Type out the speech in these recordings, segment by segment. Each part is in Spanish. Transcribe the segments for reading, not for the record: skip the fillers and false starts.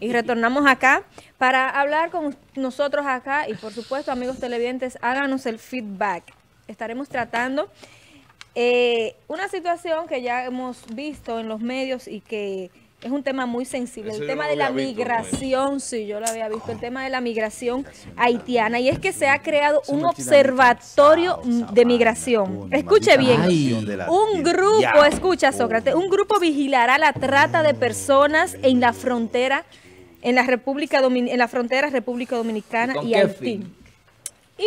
Y retornamos acá para hablar con nosotros acá y por supuesto, amigos televidentes, háganos el feedback. Estaremos tratando una situación que ya hemos visto en los medios y que es un tema muy sensible, el tema de la migración, sí, yo lo había visto, el tema de la migración haitiana, y es que se ha creado un observatorio de migración. Escuche bien, un grupo, escucha Sócrates, un grupo vigilará la trata de personas en la frontera, República Dominicana y Haití. Y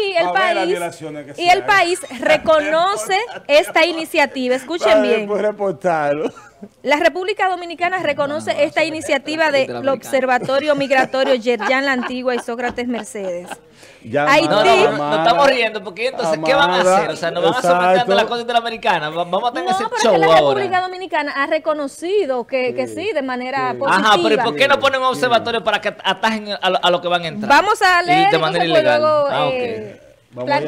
el país reconoce esta iniciativa. Escuchen bien. La República Dominicana reconoce esta iniciativa del Observatorio Migratorio Yerjan La Antigua y Sócrates Mercedes. Haití, no estamos riendo porque entonces, ¿qué van a hacer? O sea, nos van a someter a la Corte Interamericana. Vamos a tener ese show ahora. No, pero la República Dominicana ha reconocido que sí, de manera positiva. Ajá, pero ¿por qué no ponen un observatorio para que atajen a los que van a entrar? Vamos a leer de manera ilegal. Vamos a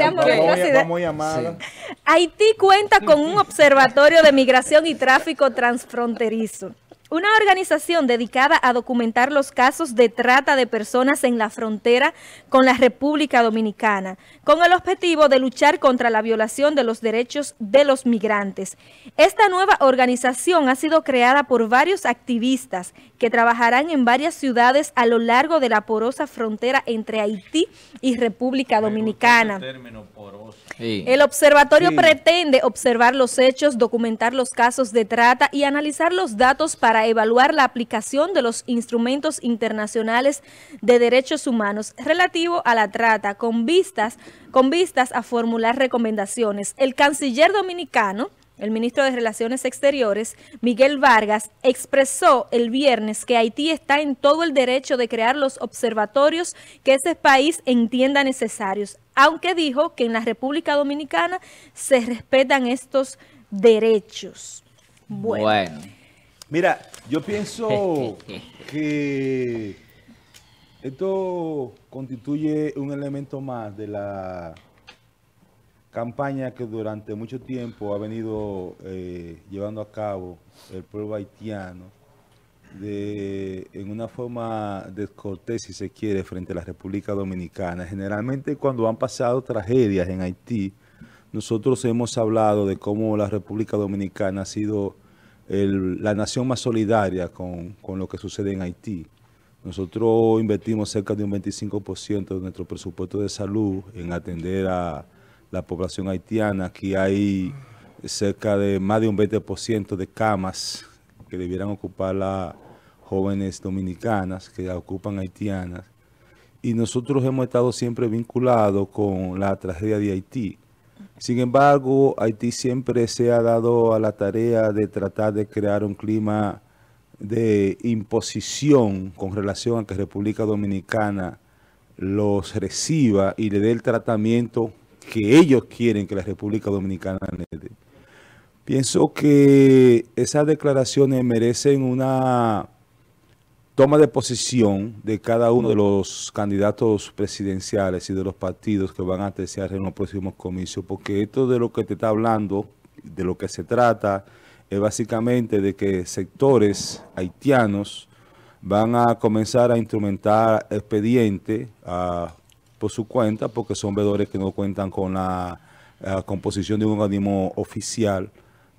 llamar. Sí. Haití cuenta con un observatorio de migración y tráfico transfronterizo, una organización dedicada a documentar los casos de trata de personas en la frontera con la República Dominicana, con el objetivo de luchar contra la violación de los derechos de los migrantes. Esta nueva organización ha sido creada por varios activistas que trabajarán en varias ciudades a lo largo de la porosa frontera entre Haití y República Dominicana. Sí. El observatorio pretende observar los hechos, documentar los casos de trata y analizar los datos para evaluar la aplicación de los instrumentos internacionales de derechos humanos relativo a la trata, con vistas a formular recomendaciones. El canciller dominicano, el ministro de Relaciones Exteriores, Miguel Vargas, expresó el viernes que Haití está en todo el derecho de crear los observatorios que ese país entienda necesarios, aunque dijo que en la República Dominicana se respetan estos derechos. Bueno. Mira, yo pienso que esto constituye un elemento más de la campaña que durante mucho tiempo ha venido llevando a cabo el pueblo haitiano en una forma descortés, si se quiere, frente a la República Dominicana. Generalmente cuando han pasado tragedias en Haití, nosotros hemos hablado de cómo la República Dominicana ha sido la nación más solidaria con lo que sucede en Haití. Nosotros invertimos cerca de un 25% de nuestro presupuesto de salud en atender a la población haitiana. Aquí hay cerca de más de un 20% de camas que debieran ocupar las jóvenes dominicanas que ocupan haitianas. Y nosotros hemos estado siempre vinculados con la tragedia de Haití. Sin embargo, Haití siempre se ha dado a la tarea de tratar de crear un clima de imposición con relación a que República Dominicana los reciba y le dé el tratamiento que ellos quieren que la República Dominicana le dé. Pienso que esas declaraciones merecen una toma de posición de cada uno de los candidatos presidenciales y de los partidos que van a terciar en los próximos comicios, porque esto de lo que te está hablando, de lo que se trata, es básicamente de que sectores haitianos van a comenzar a instrumentar expedientes por su cuenta, porque son veedores que no cuentan con la composición de un organismo oficial,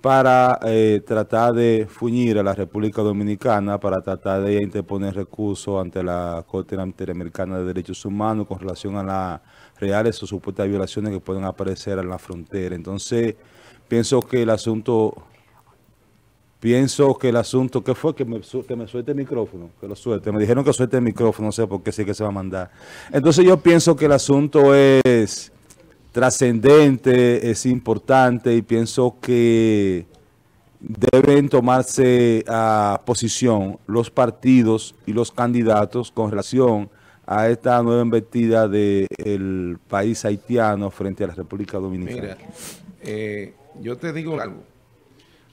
para tratar de fuñir a la República Dominicana, para tratar de interponer recursos ante la Corte Interamericana de Derechos Humanos con relación a las reales o supuestas violaciones que pueden aparecer en la frontera. Entonces, pienso que el asunto... ¿qué fue? Que me suelte el micrófono, que lo suelte. Me dijeron que suelte el micrófono, no sé por qué, sé que se va a mandar. Entonces yo pienso que el asunto es trascendente, es importante y pienso que deben tomarse a posición los partidos y los candidatos con relación a esta nueva embestida del país haitiano frente a la República Dominicana. Mira, yo te digo algo.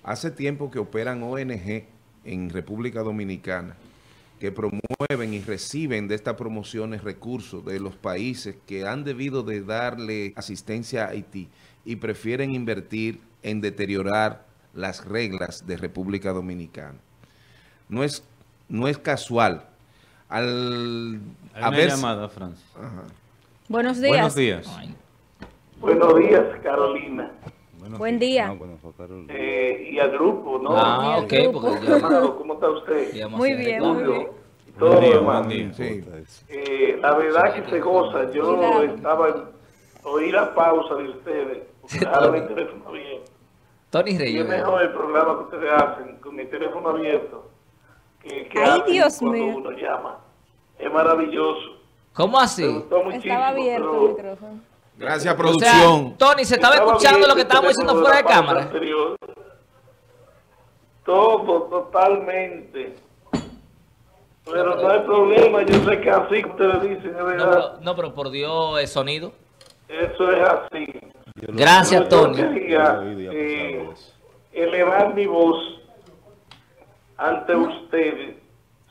Hace tiempo que operan ONG en República Dominicana que promueven y reciben de estas promociones recursos de los países que han debido de darle asistencia a Haití y prefieren invertir en deteriorar las reglas de República Dominicana. No es no es casual. Hay una llamada, Francis. Ajá. Buenos días. Buenos días. Ay. Buenos días, Carolina. Buen día. Y al grupo, ¿no? Ah, ok. ¿Cómo está usted? Muy bien, muy bien. Todo hermano. Sí. La verdad que se goza. Yo estaba... Oí la pausa de ustedes. Ahora mi teléfono abierto. Tony Reyes. Es mejor el programa que ustedes hacen con mi teléfono abierto. Que ay, Dios mío. Cuando uno llama. Es maravilloso. ¿Cómo así? Estaba abierto el micrófono. Gracias, producción. O sea, Tony, se estaba escuchando lo que estábamos diciendo fuera de cámara. Anterior. Todo, totalmente. Pero no hay problema, yo sé que así ustedes dicen, es verdad. No, pero por Dios, el sonido. Eso es así. Gracias, Tony. Yo quería elevar mi voz ante ustedes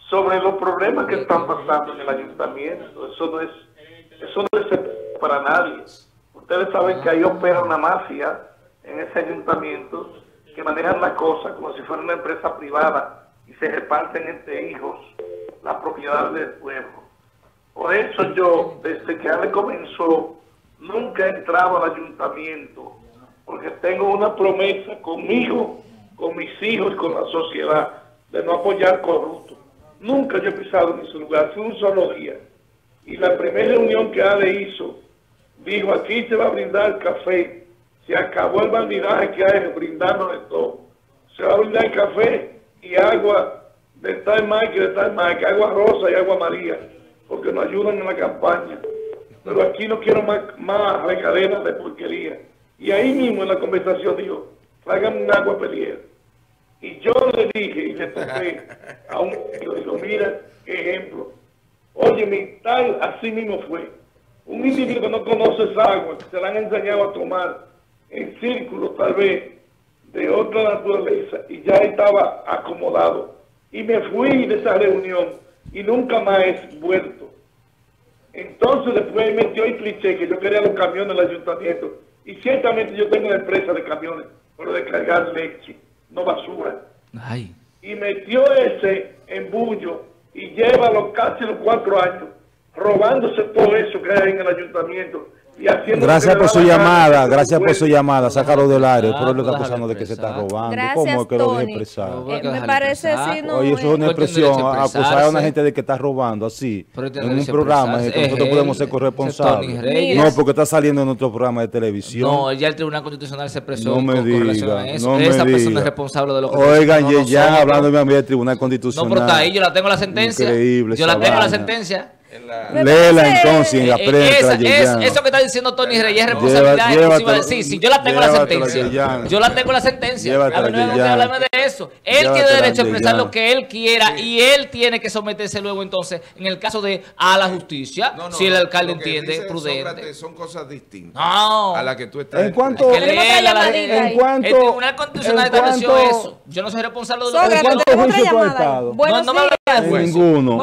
sobre los problemas que están pasando en el ayuntamiento. Eso no es para nadie. Ustedes saben que ahí opera una mafia en ese ayuntamiento que manejan la cosa como si fuera una empresa privada y se reparten entre hijos la propiedad del pueblo. Por eso yo, desde que Ale comenzó, nunca he entrado al ayuntamiento porque tengo una promesa conmigo, con mis hijos y con la sociedad de no apoyar corruptos. Nunca yo he pisado en ese lugar, fue un solo día. Y la primera reunión que Ale hizo, dijo, aquí se va a brindar café. Se acabó el bandidaje que hay, brindarnos de todo. Se va a brindar café y agua de tal marca y de tal marca, agua rosa y agua amarilla, porque nos ayudan en la campaña. Pero aquí no quiero más recaderas de porquería. Y ahí mismo en la conversación dijo, tráigame un agua peliera. Y yo le dije, y le toqué a un amigo, digo, mira, ejemplo. Oye, tal, así mismo fue. Un individuo que no conoce esa agua, que se la han enseñado a tomar en círculos, tal vez, de otra naturaleza, y ya estaba acomodado. Y me fui de esa reunión y nunca más he vuelto. Entonces, después metió el cliché que yo quería los camiones del ayuntamiento. Y ciertamente yo tengo una empresa de camiones, pero de cargar leche, no basura. Ay. Y metió ese embullo. Y lleva casi los 4 años robándose todo eso que hay en el ayuntamiento. Y haciendo gracias por su llamada, sácalo del aire. Pero él lo está acusando de que se está robando. ¿Cómo es que lo voy a expresar? Me parece así, no. Oye, eso es una expresión, acusar a una gente de que está robando, así, en un programa en el que nosotros podemos ser corresponsables. No, porque está saliendo en nuestro programa de televisión. No, ya el Tribunal Constitucional se expresó con relación a eso. Esa persona es responsable de lo que... Oigan, ya hablándome a mí del Tribunal Constitucional. No, pero está ahí, yo la tengo la sentencia. Increíble. Yo la tengo la sentencia. Léela entonces en la prensa. Eso que está diciendo Tony Reyes es responsabilidad exclusiva. Sí, yo la tengo la sentencia. Yo la tengo la sentencia. A mí no me gusta hablarme de eso. Él tiene derecho a expresar lo que él quiera y él tiene que someterse luego entonces, en el caso de a la justicia, si el alcalde entiende prudente. Son cosas distintas a las que tú estás. En cuanto el Tribunal Constitucional estableció eso. Yo no soy responsable de lo que... No me hables de ninguno.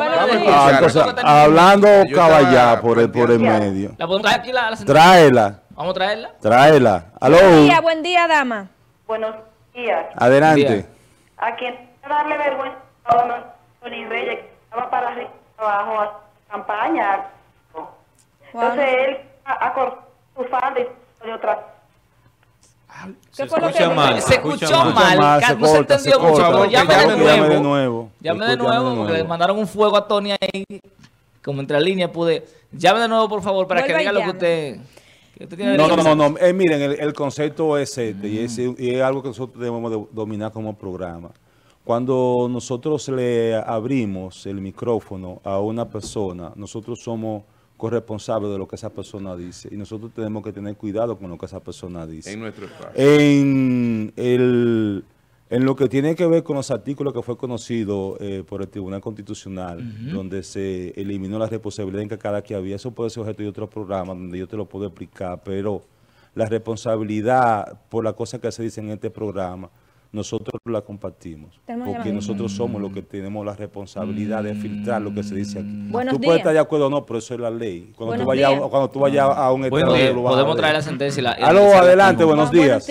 Hablando caballá por el medio. ¿La podemos traer aquí la sentencia? Tráela. ¿Vamos a traerla? Tráela. Aló. Buen día, dama. Buenos días. Adelante. Buen día. A quien darle vergüenza a Tony Reyes, que estaba para arriba abajo a campaña. Entonces él acortó su falda y otra. Se escuchó mal, no se entendió mucho. Llame de nuevo. Llame de nuevo porque le mandaron un fuego a Tony ahí. Como entre líneas pude. Llame de nuevo, por favor, para que diga lo que usted tiene. No. Miren, el concepto es este y es algo que nosotros debemos de dominar como programa. Cuando nosotros le abrimos el micrófono a una persona, nosotros somos corresponsables de lo que esa persona dice y nosotros tenemos que tener cuidado con lo que esa persona dice. En nuestro espacio. En lo que tiene que ver con los artículos que fue conocido por el Tribunal Constitucional, donde se eliminó la responsabilidad encargada que había, eso puede ser objeto de otro programa donde yo te lo puedo explicar, pero la responsabilidad por las cosas que se dicen en este programa, nosotros la compartimos, porque nosotros somos los que tenemos la responsabilidad de filtrar lo que se dice aquí. Buenos días. Puedes estar de acuerdo o no, pero eso es la ley. Cuando tú vayas a un estado... Podemos traer la sentencia. Aló, adelante, buenos días.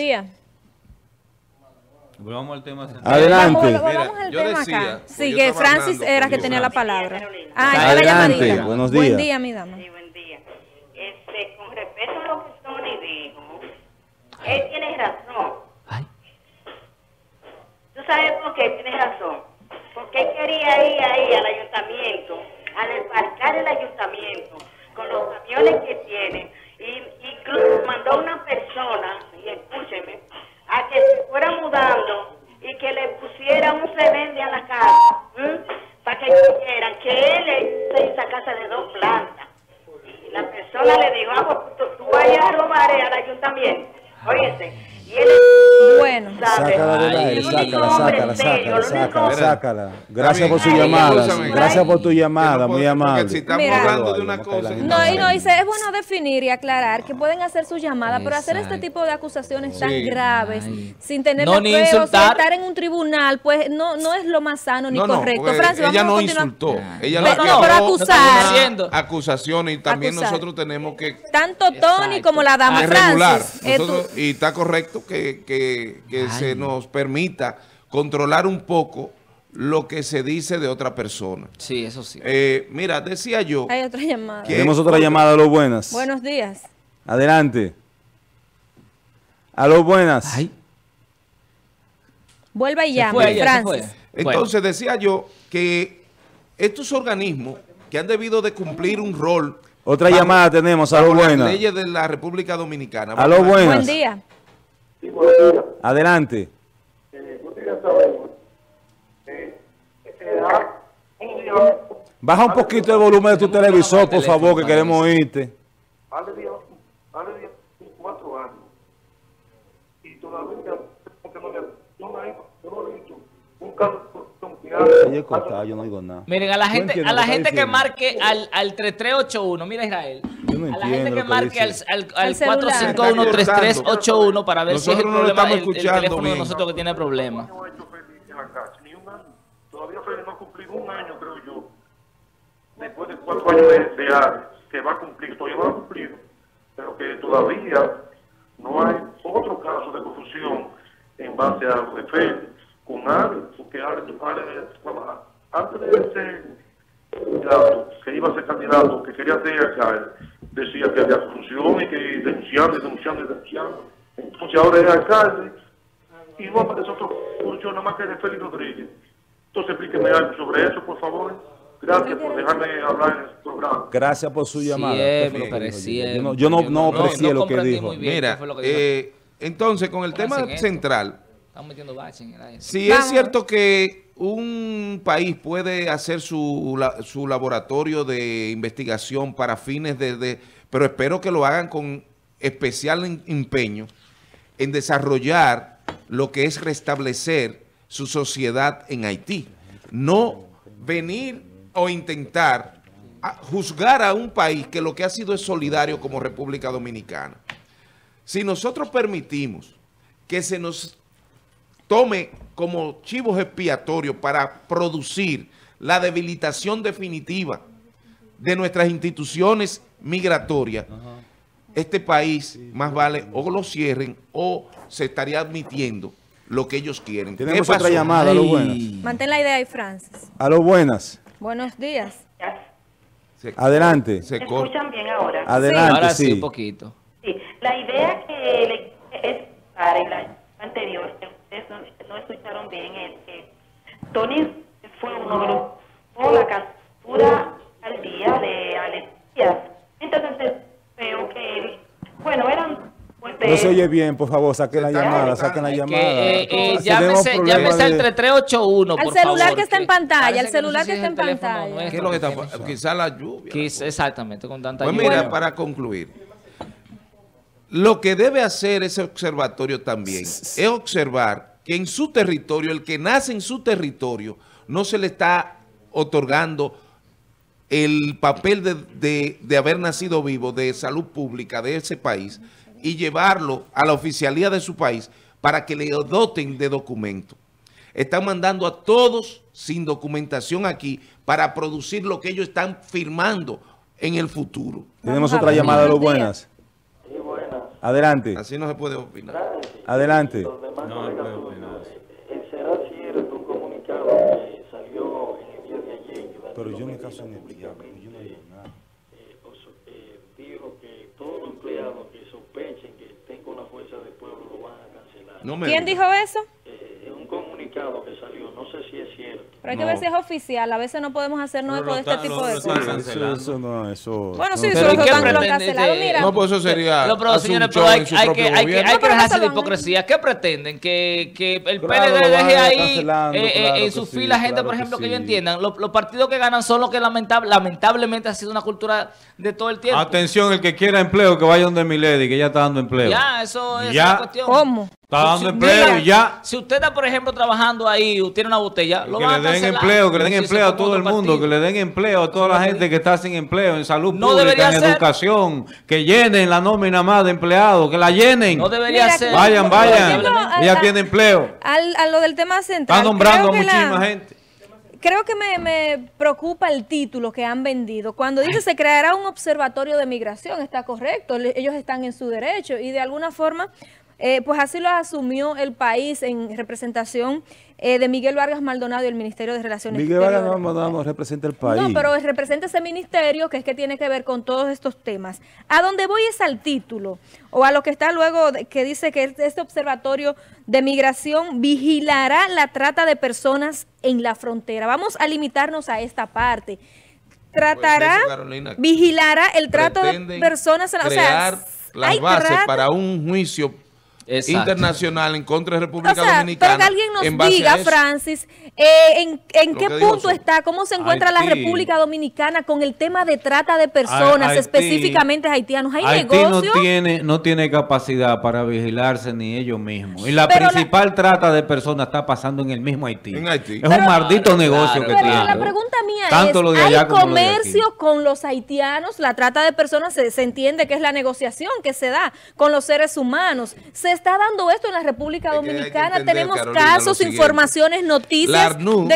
Volvamos al tema central. Adelante. Mira, yo decía... Sí, que Francis era que tenía la palabra. Adelante, buenos días. Buen día, mi dama. Sí, buen día. Con respecto a lo que Tony dijo, él tiene razón. ¿Tú sabes por qué tiene razón? Porque él quería ir ahí al ayuntamiento, al embarcar el ayuntamiento, con los camiones que tiene, y incluso mandó una persona, y escúcheme, a que se fuera mudando y que le pusiera un revende a la casa, para que quieran que él se hizo esa casa de 2 plantas. Y la persona le dijo, tú vayas a robar al ayuntamiento. Óyese, y él... Bueno, sácala del aire, sácala. Gracias por su llamada, muy amable. Si estamos hablando de una cosa... es bueno definir y aclarar que pueden hacer su llamada, pero hacer este tipo de acusaciones tan graves, sin tener las pruebas, sin estar en un tribunal, pues no es lo más sano ni correcto. Ella no insultó, ella lo aclaró, acusaciones, y también nosotros tenemos que... Tanto Tony como la dama Francis. Y está correcto que se nos permita controlar un poco lo que se dice de otra persona. Sí, eso sí. Mira, decía yo... Hay otra llamada. Tenemos otra llamada, a los buenas. Buenos días. Adelante. A los buenas. Ay. Vuelva y llame, Francis. Entonces decía yo que estos organismos que han debido de cumplir un rol... Otra llamada tenemos, a los buenas. Las leyes de la República Dominicana. A los buenas. Buen día. Sí, buen día. Adelante. Baja un poquito el volumen de tu televisor, por favor, que queremos oírte. Vale 4 años. Y todavía no he hecho un caso. Yo no digo nada. Miren, a la gente que marque al 3381, mira Israel, a la gente que marque al 451-3381 para ver si es el problema del teléfono de nosotros que tiene problemas. Todavía Félix no ha cumplido un año, creo yo, después de 4 años que va a cumplir, todavía no ha cumplido, pero que todavía no hay otro caso de corrupción en base a lo de Félix. Con Ale, porque antes de ser candidato, que iba a ser candidato, que quería ser alcalde, decía que había corrupción y que denunciando. Entonces ahora es alcalde y no aparece otra corrupción, nada más que de Félix Rodríguez. Entonces explíqueme algo sobre eso, por favor. Gracias por dejarme hablar en este programa. Gracias por su llamada. Yo no aprecié lo que dijo. Mira, entonces con el tema central... Estamos metiendo bache en el aire. Sí, es cierto que un país puede hacer su laboratorio de investigación para fines pero espero que lo hagan con especial empeño en desarrollar lo que es restablecer su sociedad en Haití. No venir o intentar juzgar a un país que lo que ha sido es solidario como República Dominicana. Si nosotros permitimos que se nos... tome como chivos expiatorios para producir la debilitación definitiva de nuestras instituciones migratorias, este país más vale o lo cierren o se estaría admitiendo lo que ellos quieren. Tenemos otra llamada, a los buenas. Mantén la idea ahí, Francis. A los buenas. Buenos días. Adelante. ¿Se escuchan bien ahora? Adelante, sí. Ahora sí, un poquito. Sí, la idea que es para el año anterior... No escucharon bien, Tony fue uno de los por la captura al día de Alexia. Entonces veo que eran fuertes. No se oye bien, por favor, saquen la llamada, saquen la llamada. Llámese al 3381, por favor. Al celular que está en pantalla, al celular que está en pantalla. ¿Qué es lo que está? Quizá la lluvia. Exactamente, con tanta lluvia. Pues mira, para concluir, lo que debe hacer ese observatorio también es observar que en su territorio, el que nace en su territorio, no se le está otorgando el papel de haber nacido vivo de salud pública de ese país y llevarlo a la oficialía de su país para que le doten de documento. Están mandando a todos sin documentación aquí para producir lo que ellos están firmando en el futuro. Tenemos otra llamada, de los buenas. Adelante. Así no se puede opinar. Adelante. No, no puede opinar. pero yo me caso en el diablo, yo no digo nada. Digo que todos los empleados que sospechen que estén con la Fuerza del Pueblo lo van a cancelar. No me... ¿Quién dijo eso? Un comunicado que salió, no sé si es cierto. Pero hay que ver si es oficial, a veces no podemos hacernos eco de este tipo de cosas. Eso no, eso... Bueno, sí, eso lo cancelaron, mira. No, pues eso sería... No, pero señores, pero hay que dejarse la hipocresía. ¿Qué pretenden? Que el PLD deje ahí en su fila gente, por ejemplo, que ellos entiendan. Los partidos que ganan son los que lamentablemente ha sido una cultura de todo el tiempo. Atención, el que quiera empleo, que vaya donde Milady, que ya está dando empleo. Ya, eso es la cuestión. ¿Cómo? Está dando empleo ya. Si usted está, por ejemplo, trabajando ahí, usted tiene una botella, lo van a cancelar. Que le den empleo a todo el mundo, que le den empleo a toda la gente que está sin empleo, en salud pública, en educación, que llenen la nómina más de empleados, que la llenen. No debería ser. Vayan, vayan. Ella tiene empleo. A lo del tema central. Está nombrando a muchísima gente. Creo que me preocupa el título que han vendido. Cuando dice se creará un observatorio de migración, está correcto, ellos están en su derecho y de alguna forma, pues así lo asumió el país en representación de Miguel Vargas Maldonado y el Ministerio de Relaciones Exteriores. Miguel Vargas Maldonado no representa el país. No, pero representa ese ministerio que es que tiene que ver con todos estos temas. A donde voy es al título, o a lo que está luego, que dice que este observatorio de migración vigilará la trata de personas en la frontera. Vamos a limitarnos a esta parte. Tratará, pues Carolina, vigilará el trato de personas en la frontera. Las bases para un juicio. Exacto. Internacional en contra de República Dominicana. Pero que alguien nos diga, Francis, en qué punto está, cómo se encuentra Haití, la República Dominicana con el tema de trata de personas, Haití, específicamente haitianos. ¿Hay Haití negocio? No tiene capacidad para vigilarse ni ellos mismos. Y la principal trata de personas está pasando en el mismo Haití. En Haití. Es un maldito negocio que tiene. La pregunta mía es, ¿hay comercio con los haitianos? La trata de personas se entiende que es la negociación que se da con los seres humanos. ¿Se está dando esto en la República Dominicana? Entender, tenemos Carolina, casos, informaciones, noticias. La Arnul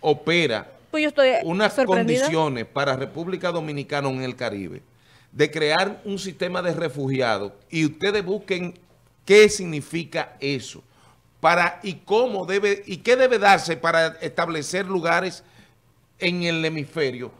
opera pues yo estoy unas condiciones para República Dominicana en el Caribe de crear un sistema de refugiados y ustedes busquen qué significa eso y cómo debe y qué debe darse para establecer lugares en el hemisferio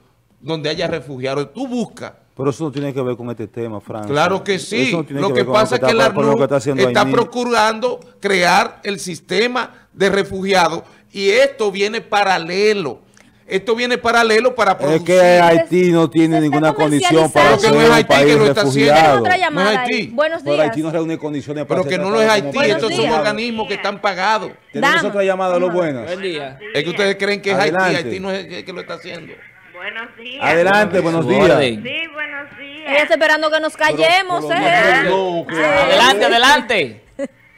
donde haya refugiados. Tú buscas. Pero eso no tiene que ver con este tema, Frank. Claro que sí. No lo que pasa es que el Arnul está procurando crear el sistema de refugiados y esto viene paralelo. Esto viene paralelo para producir. Es que Haití no tiene ninguna condición para ser un país refugiado. No es Haití. Buenos días. Pero Haití no reúne condiciones para ser. Pero que no es Haití, estos son organismos que están pagados. Tenemos otra llamada de los buenos. Buen día. Es que ustedes creen que es Haití. Haití no es el que lo está haciendo. Buenos días. Adelante, buenos días. Sí, buenos días. Ella está esperando que nos callemos, Adelante, adelante.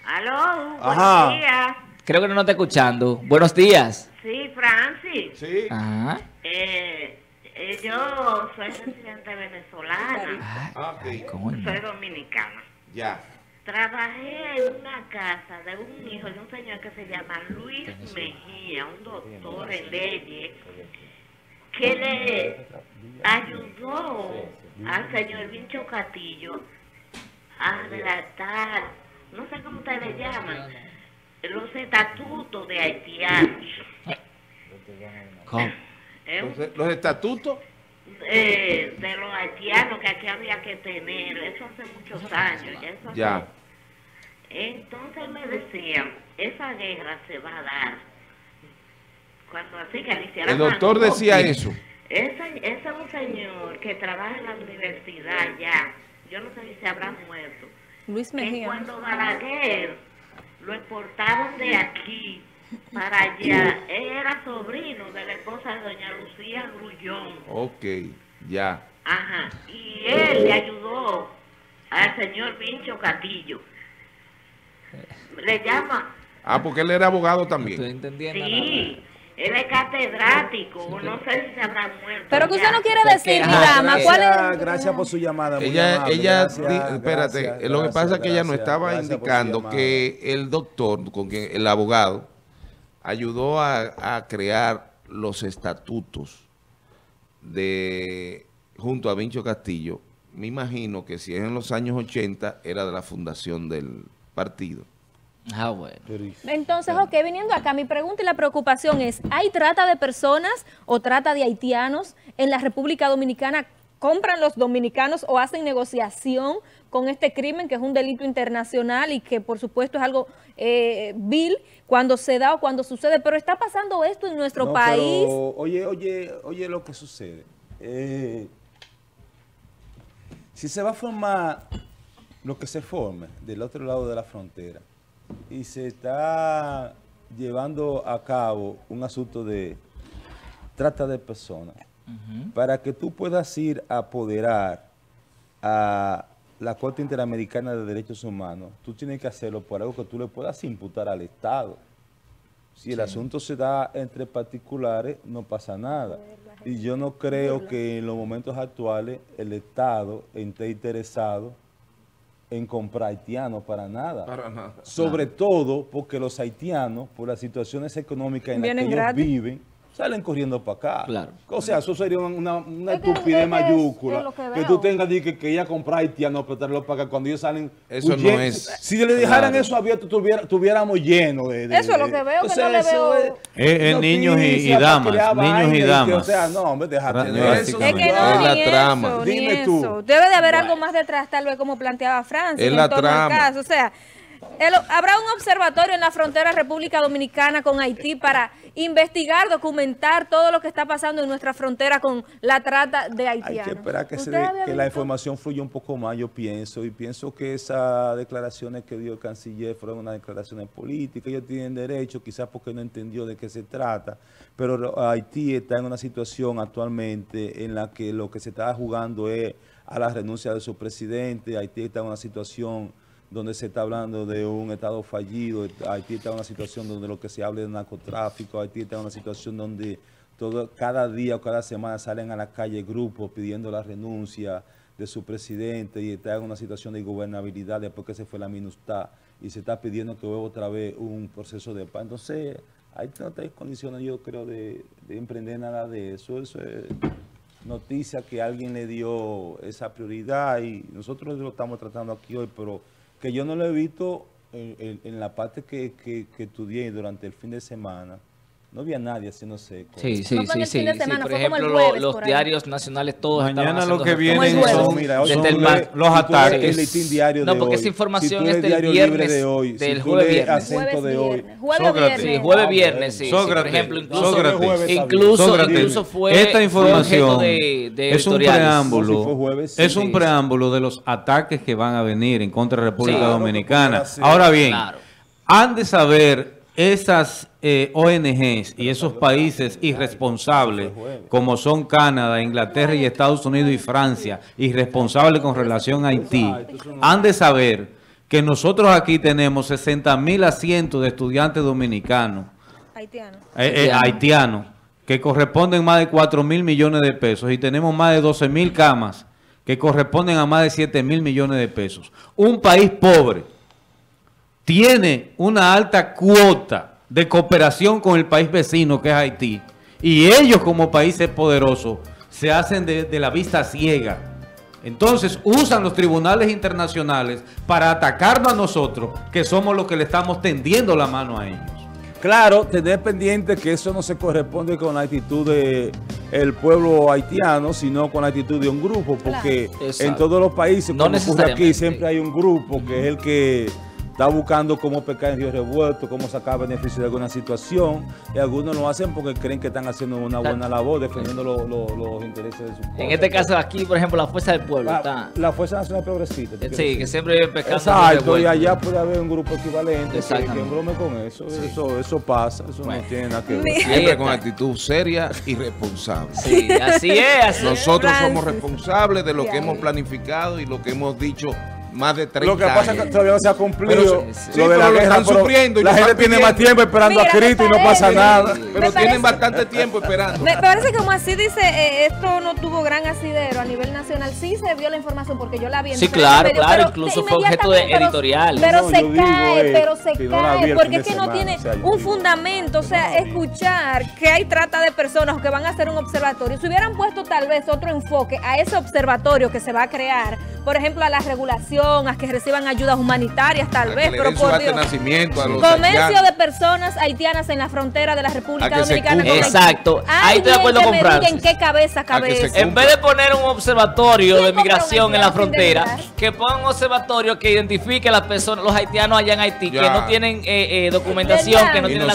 Aló, buenos días. Creo que no nos está escuchando. Buenos días. Sí, Francis. Sí. Ajá. Yo soy residente venezolana. Ah, okay. Soy dominicana. Ya. Trabajé en una casa de un hijo de un señor que se llama Luis Mejía, un doctor en leyes, que le ayudó al señor Vincho Castillo a redactar, no sé cómo ustedes le llaman, los estatutos de haitianos. ¿Cómo? ¿Los estatutos? De los haitianos que aquí había que tener, eso hace muchos años. Ya. Entonces me decían, esa guerra se va a dar. Cuando así que el doctor manco, decía eso. Ese es un señor que trabaja en la universidad ya. Yo no sé si se habrá muerto. Luis Mejía. Cuando Balaguer lo exportaron de aquí para allá, él era sobrino de la esposa de doña Lucía Grullón. Ok, ya. Ajá. Y él le ayudó al señor Vincho Castillo. Le llama. Ah, porque él era abogado también. Estoy entendiendo. Sí. Él es catedrático, no sé si se habrá muerto. Pero que usted no quiere decir, mi dama, ¿cuál es? Gracias por su llamada. Espérate, lo que pasa es que ella no estaba indicando que el doctor, con quien el abogado, ayudó a crear los estatutos de junto a Vincho Castillo. Me imagino que si es en los años 80, era de la fundación del partido. Ah, bueno. Entonces, ok, viniendo acá, mi pregunta y la preocupación es, ¿hay trata de personas o trata de haitianos en la República Dominicana? ¿Compran los dominicanos o hacen negociación con este crimen, que es un delito internacional y que por supuesto es algo vil cuando se da o cuando sucede? Pero está pasando esto en nuestro país. Pero, oye lo que sucede. Si se va a formar lo que se forme del otro lado de la frontera y se está llevando a cabo un asunto de trata de personas, para que tú puedas ir a apoderar a la Corte Interamericana de Derechos Humanos, tú tienes que hacerlo por algo que tú le puedas imputar al Estado. Si el asunto se da entre particulares, no pasa nada. Y yo no creo que en los momentos actuales el Estado esté interesado en comprar haitianos para nada. Para nada. Sobre todo porque los haitianos, por las situaciones económicas en las que ellos viven, salen corriendo para acá. Claro. O sea, eso sería una estupidez mayúscula. Que tú tengas que ir a comprar haitianos para traerlos para acá cuando ellos salen. Eso huyendo. No es. Si le dejaran eso abierto, tuviéramos lleno de eso es lo que veo, o sea, que no le veo. Es niños y damas. Niños y damas. O sea, no, hombre, déjate. Es que no, es la trama. Dime tú. Debe de haber algo más detrás, tal vez como planteaba Francia. Es la trama. O sea, habrá un observatorio en la frontera República Dominicana con Haití para investigar, documentar todo lo que está pasando en nuestra frontera con la trata de haitianos. Hay que esperar que la información fluya un poco más, yo pienso. Y pienso que esas declaraciones que dio el canciller fueron unas declaraciones políticas. Ellos tienen derecho, quizás porque no entendió de qué se trata. Pero Haití está en una situación actualmente en la que lo que se está jugando es a la renuncia de su presidente. Haití está en una situación donde se está hablando de un Estado fallido. Haití está en una situación donde lo que se habla es de narcotráfico. Haití está en una situación donde cada día o cada semana salen a la calle grupos pidiendo la renuncia de su presidente, y está en una situación de ingobernabilidad después que se fue la MINUSTAH y se está pidiendo que vuelva otra vez un proceso de paz. Entonces, Haití no está en condiciones, yo creo, de emprender nada de eso. Eso es noticia que alguien le dio esa prioridad y nosotros lo estamos tratando aquí hoy, pero que yo no lo he visto en la parte que estudié durante el fin de semana. No había nadie haciendo seco. Sí, por ejemplo, los diarios nacionales todos estaban haciendo lo que vienen son los ataques. No, porque esa información es del viernes, del jueves-viernes. Sí, por ejemplo, incluso fue esta información de es un preámbulo. Es un preámbulo de los ataques que van a venir en contra de la República Dominicana. Ahora bien, han de saber esas ONGs y esos países irresponsables como son Canadá, Inglaterra y Estados Unidos y Francia, irresponsables con relación a Haití, han de saber que nosotros aquí tenemos 60.000 asientos de estudiantes dominicanos, haitianos, que corresponden más de 4.000 millones de pesos, y tenemos más de 12.000 camas que corresponden a más de 7.000 millones de pesos. Un país pobre tiene una alta cuota de cooperación con el país vecino, que es Haití, y ellos como países poderosos se hacen de la vista ciega. Entonces usan los tribunales internacionales para atacarnos a nosotros, que somos los que le estamos tendiendo la mano a ellos. Claro, tener pendiente que eso no se corresponde con la actitud del pueblo haitiano, sino con la actitud de un grupo, porque en todos los países, como ocurre aquí, siempre hay un grupo que es el que está buscando cómo pescar en río revuelto, cómo sacar beneficio de alguna situación, y algunos lo hacen porque creen que están haciendo una buena labor defendiendo los intereses de su pueblo. En este caso aquí, por ejemplo, la Fuerza del Pueblo. La Fuerza Nacional Progresista. Sí, que siempre vive pescando. Exacto, y allá puede haber un grupo equivalente que brome con eso. Sí. Eso pasa, eso no tiene nada que ver. Siempre con actitud seria y responsable. Sí, así es. Nosotros somos responsables de lo que hemos planificado y lo que hemos dicho más de 30 años. Lo que pasa es que todavía no se ha cumplido. Lo están sufriendo. Y la gente tiene más tiempo esperando a Cristo y no pasa nada. Pero tienen bastante tiempo esperando. Me parece que, como así dice, esto no tuvo gran asidero a nivel nacional. Sí se vio la información porque yo la vi en claro, incluso fue objeto de editorial. Pero se cae, porque es que no tiene un fundamento. O sea, escuchar que hay trata de personas o que van a hacer un observatorio. Si hubieran puesto tal vez otro enfoque a ese observatorio que se va a crear, por ejemplo, a la regulación, a que reciban ayudas humanitarias, tal vez, pero por Dios. Comercio de personas haitianas en la frontera de la República Dominicana. Exacto. Ahí estoy de acuerdo con Francis. ¿En qué cabeza cabe eso? En vez de poner un observatorio de migración en la frontera, que pongan un observatorio que identifique a las personas, los haitianos allá en Haití, que no tienen documentación, que no tienen la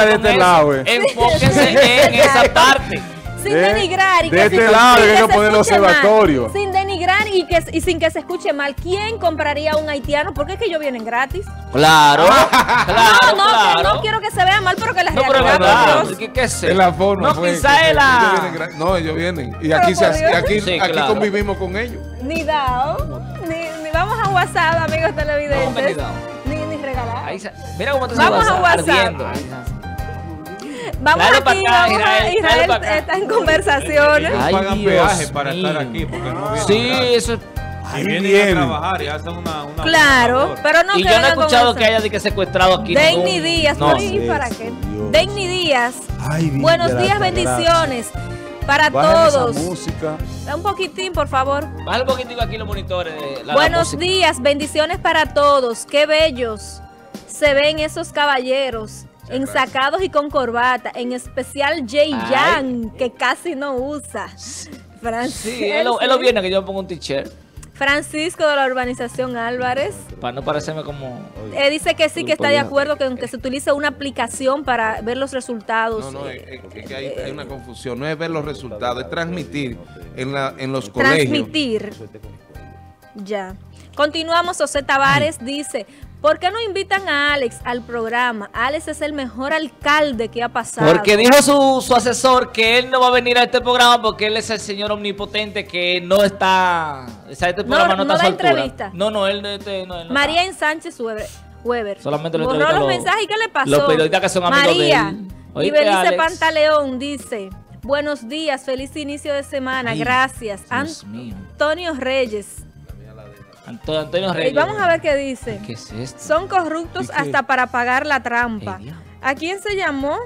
Enfóquense en esa parte. Sin denigrar y sin que se escuche mal. ¿Quién compraría a un haitiano? Porque es que ellos vienen gratis. Claro, claro. No quiero que se vea mal, pero que la realidad es la forma. No, quizá la... No, ellos vienen. Y aquí, aquí convivimos con ellos. Ni dao, ni vamos a WhatsApp, amigos televidentes. Ni regalar. Mira cómo te vamos a WhatsApp. Vamos aquí, vamos a Israel, está en conversaciones. Ellos pagan peaje para estar aquí, porque no vienen. Sí, eso es... Y vienen a trabajar y hacen una claro, pero no. Y yo no he escuchado que haya de que secuestrado aquí. Denny Díaz, no, ¿y para qué? Denny Díaz, buenos días, bendiciones para todos. Da un poquitín, por favor. Baja un poquitín aquí los monitores. Buenos días, bendiciones para todos. Qué bellos se ven esos caballeros. Ensacados y con corbata, en especial Jay Yang, que casi no usa. Francisco. Sí, él lo viene que yo pongo un t-shirt. Francisco de la urbanización Álvarez. Para no parecerme como... dice que sí, que está de acuerdo que aunque se utilice una aplicación para ver los resultados. No, es que hay una confusión. No es ver los resultados, es transmitir en los colegios. Transmitir. Ya. Continuamos, José Tavares dice... ¿Por qué no invitan a Alex al programa? Alex es el mejor alcalde que ha pasado. Porque dijo su asesor que él no va a venir a este programa porque él es el señor omnipotente que no está... O sea, este programa no está a su altura. Entrevista. No, él no María en Sánchez Weber. Solamente lo borró los mensajes. ¿Qué le pasó? Los periodistas que son amigos María, de él. Y Belice Pantaleón dice... Buenos días, feliz inicio de semana. Ay, gracias. Antonio Reyes. Antonio Reyes. Vamos a ver qué dice. ¿Qué es esto? Son corruptos hasta para pagar la trampa. ¿A quién se llamó?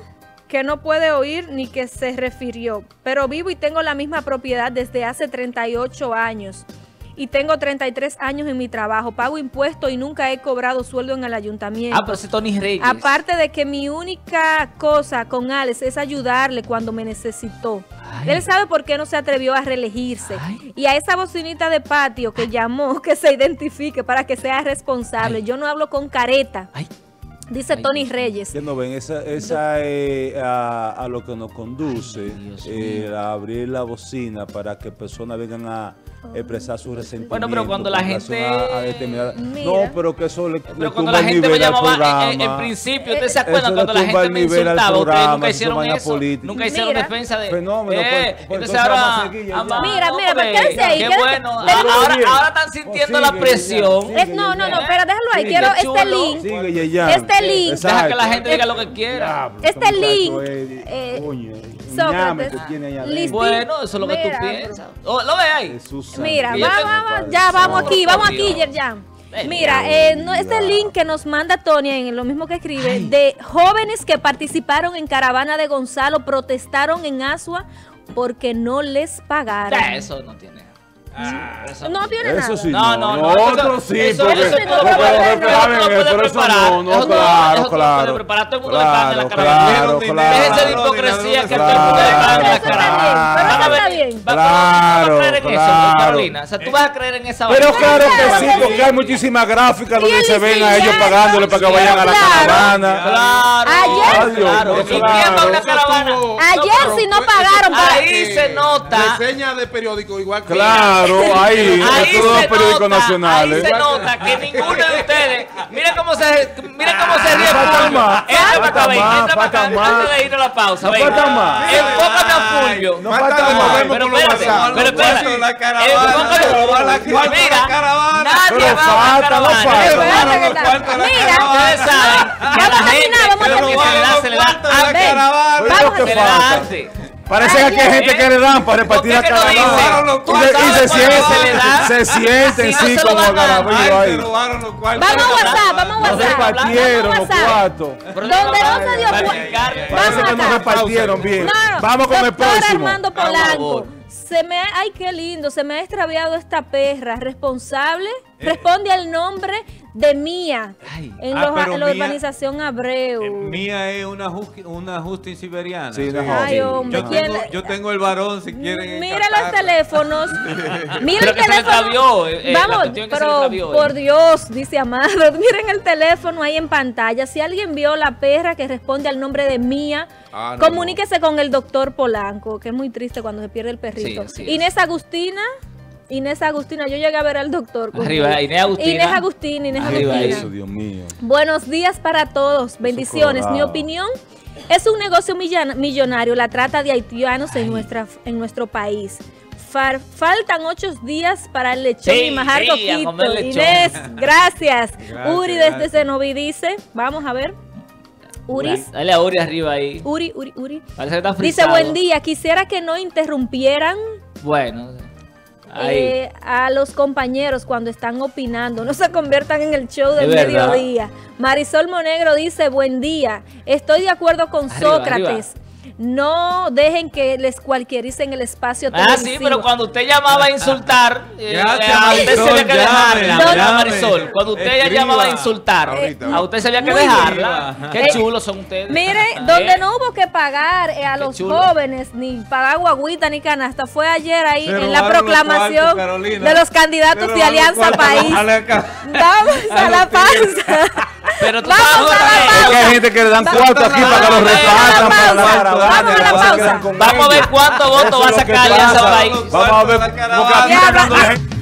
Que no puede oír ni que se refirió. Pero vivo y tengo la misma propiedad desde hace 38 años. Y tengo 33 años en mi trabajo. Pago impuestos y nunca he cobrado sueldo en el ayuntamiento. Ah, pero ese Tony Reyes. Aparte de que mi única cosa con Alex es ayudarle cuando me necesitó. Ay. Él sabe por qué no se atrevió a reelegirse. Ay. Y a esa bocinita de patio que llamó, que se identifique para que sea responsable. Ay. Yo no hablo con careta. Ay. Dice Tony Reyes. Que no ven, esa es a lo que nos conduce, a abrir la bocina para que personas vengan a expresar su resentimiento. Bueno, pero cuando la gente... No, pero que eso le cuando la gente me llamaba en principio, ¿ustedes se acuerdan cuando la gente me insultaba? Ustedes nunca hicieron eso, nunca hicieron defensa de... Fenómeno, entonces ahora... Mira, pero quédense ahí. Qué bueno, ahora están sintiendo la presión. No, pero déjalo ahí, quiero este link. Sigue ya. Este link, deja que la gente diga lo que quiera. Este link, Sócrates, bueno, eso es lo que tú piensas. Lo ve ahí. Mira, ya vamos aquí, Yerjan. Mira, este link que nos manda Tony, en lo mismo que escribe, de jóvenes que participaron en caravana de Gonzalo, protestaron en Asua porque no les pagaron. Eso no tiene. No tiene nada. Eso sí. No. Otros sí. Eso no puede preparar. Todo el mundo le paga en la cara. Déjense de hipocresía que todo el mundo le paga en la cara. Pero está bien. Claro. O sea, tú vas a creer en esa. Pero claro que sí, porque hay muchísimas gráficas donde se ven a ellos pagándole para que vayan a la caravana. Claro. ¿Y quién va a una caravana? Ayer si no pagaron. Ahí se nota. Reseña de periódico igual que. Claro. Claro, ahí todos los periódicos nacionales. Ahí se nota que ninguno de ustedes, miren cómo se ríe. Falta más. Antes de ir a la pausa, enfócame a Fulvio. No falta más. Pero espérate. Mira, nadie va a la caravana. Mira, ustedes saben que la gente se le da antes. Parece que hay gente que le dan para repartir la caravana. Y se sienten como carabillo ahí. Vamos a WhatsApp. Donde no se dio cuenta. Parece que nos repartieron bien. Vamos con el próximo. Armando Polanco. Ay, qué lindo, se me ha extraviado esta perra. Responsable, responde al nombre de Mía. En la urbanización Abreu. Mía es una Justin siberiana. Sí, ay, hombre. Yo tengo el varón, si quieren. Mira los teléfonos. Mira el teléfono. Vamos, pero por Dios, dice Amado. Miren el teléfono ahí en pantalla. Si alguien vio la perra que responde al nombre de Mía, comuníquese con el doctor Polanco, que es muy triste cuando se pierde el perrito. Sí, Inés Agustina. Inés Agustina, yo llegué a ver al doctor. Arriba, Inés Agustina. Inés Agustina, Inés Agustina. Arriba eso, Dios mío. Buenos días para todos, bendiciones. Mi opinión es un negocio millonario, la trata de haitianos en nuestro país. Faltan 8 días para el lechón y majar coquito. Inés, gracias. Uri desde Cenoví dice, vamos a ver. Uris. Dale a Uri arriba ahí. Uri. Dice, buen día, quisiera que no interrumpieran. Bueno, a los compañeros cuando están opinando, no se conviertan en el show del mediodía. Marisol Monegro dice, buen día, estoy de acuerdo con Sócrates. No dejen que les cualquiericen el espacio televisivo. Ah, sí, pero cuando usted llamaba a insultar, usted se había que dejarla, Marisol. Cuando usted ya llamaba a insultar, a usted se había que dejarla. Qué chulos son ustedes. Mire, donde no hubo que pagar a los jóvenes, ni pagar guagüita, ni canasta, fue ayer ahí en la proclamación de los candidatos de Alianza País. Vamos a la pausa. Pero tú hay gente que le dan cuarto aquí para que los retrasan. Vamos a ver cuántos votos va a sacar Alianza País. Vamos a ver.